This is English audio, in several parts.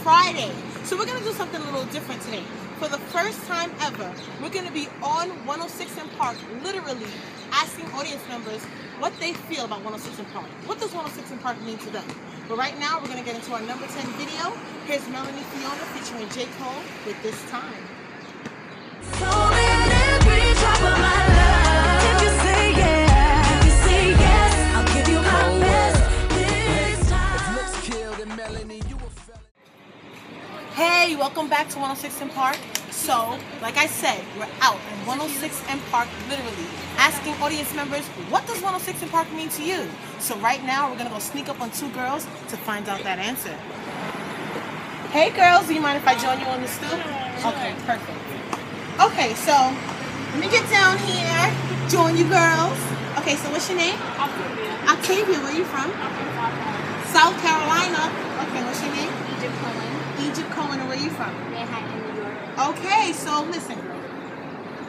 Friday. So we're going to do something a little different today. For the first time ever, we're going to be on 106 and Park, literally asking audience members what they feel about 106 and Park. What does 106 and Park mean to them? But right now, we're going to get into our number 10 video. Here's Melanie Fiona featuring J. Cole with This Time. Hey, welcome back to 106 and Park. So, like I said, we're out in 106 and Park, literally asking audience members, what does 106 and Park mean to you? So right now, we're gonna go sneak up on two girls to find out that answer. Hey girls, do you mind if I join you on the stoop? Okay, perfect. Okay, so let me get down here, join you girls. Okay, so what's your name? Octavia. Octavia, where are you from? I'm from South Carolina. South Carolina. Okay, what's your name? Egypt Cohen. Egypt Cohen, where are you from? Manhattan, New York. Okay, so listen,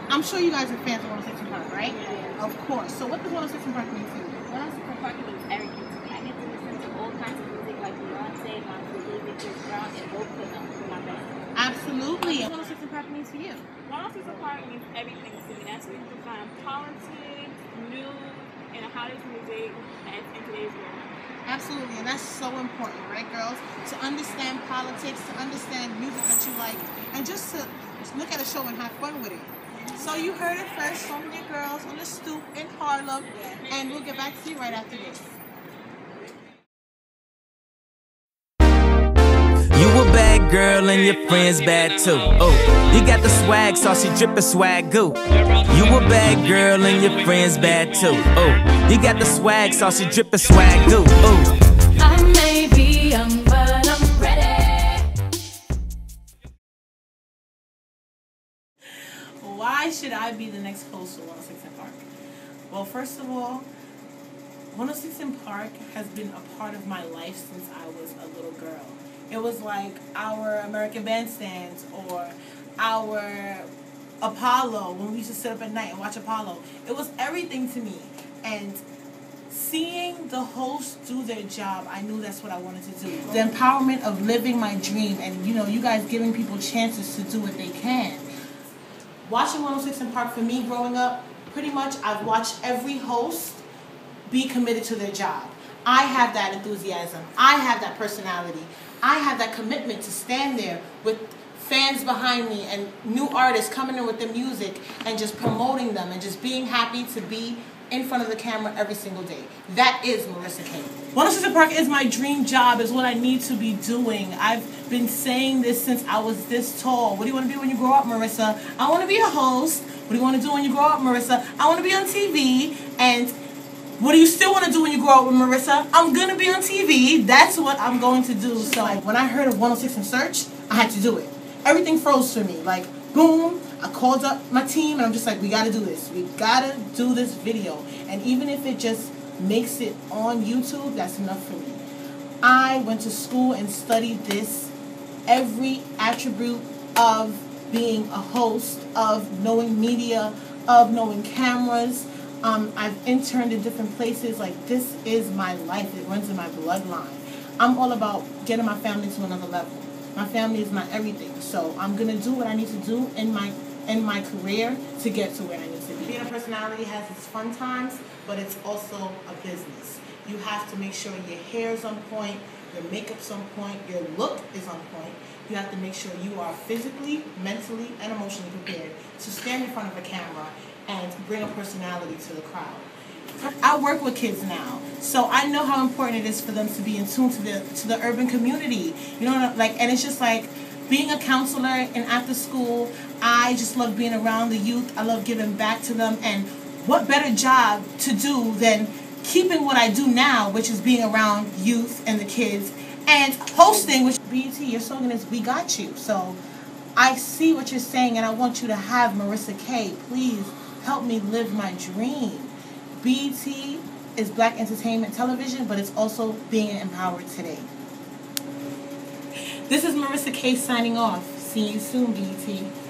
I'm sure you guys are fans of 106 and Park, right? Yeah. Of course. So what does 106 and Park mean to you? 106 and Park means everything to me. I get to listen to all kinds of music like Beyonce, Octavia, Chris Brown, and both put up for my best. Absolutely. What does 106 and Park mean to you? 106 and Park means everything to me. That's where you can find politics, news, and the hottest music in today's world. Absolutely, and that's so important, right girls? To understand politics, to understand music that you like, and just to look at a show and have fun with it. So you heard it first from your girls on the stoop in Harlem, and we'll get back to you right after this. Girl and your friends bad too. Oh, you got the swag sauce, you drippin' swag goo. You a bad girl and your friends bad too. Oh, you got the swag sauce, you drippin' swag goo. Oh, I may be young, but I'm ready. Why should I be the next host for 106 and Park? Well, first of all, 106 and Park has been a part of my life since I was a little girl. It was like our American Bandstands or our Apollo when we used to sit up at night and watch Apollo. It was everything to me. And seeing the hosts do their job, I knew that's what I wanted to do. The empowerment of living my dream and, you know, you guys giving people chances to do what they can. Watching 106 and Park for me growing up, pretty much I've watched every host be committed to their job. I have that enthusiasm. I have that personality. I have that commitment to stand there with fans behind me and new artists coming in with their music and just promoting them and just being happy to be in front of the camera every single day. That is Marissa King. 106 and Park is my dream job, is what I need to be doing. I've been saying this since I was this tall. What do you want to be when you grow up, Marissa? I want to be a host. What do you want to do when you grow up, Marissa? I want to be on TV. And what do you still want to do when you grow up with Marissa? I'm going to be on TV. That's what I'm going to do. So when I heard of 106 and Search, I had to do it. Everything froze for me. Like, boom, I called up my team and I'm just like, we got to do this. We got to do this video. And even if it just makes it on YouTube, that's enough for me. I went to school and studied this. Every attribute of being a host, of knowing media, of knowing cameras. I've interned in different places. Like, this is my life. It runs in my bloodline. I'm all about getting my family to another level. My family is my everything. So I'm going to do what I need to do in my career to get to where I need to be. Being a personality has its fun times, but it's also a business. You have to make sure your hair is on point, your makeup's on point, your look is on point. You have to make sure you are physically, mentally, and emotionally prepared to stand in front of a camera and bring a personality to the crowd. I work with kids now, so I know how important it is for them to be in tune to the urban community. You know, like, and it's just like being a counselor and after school, I just love being around the youth. I love giving back to them, and what better job to do than keeping what I do now, which is being around youth and the kids, and hosting, which BET, your slogan is, we got you. So I see what you're saying, and I want you to have Marissa K. Please help me live my dream. BET is Black Entertainment Television, but it's also being empowered today. This is Marissa K signing off. See you soon, BET.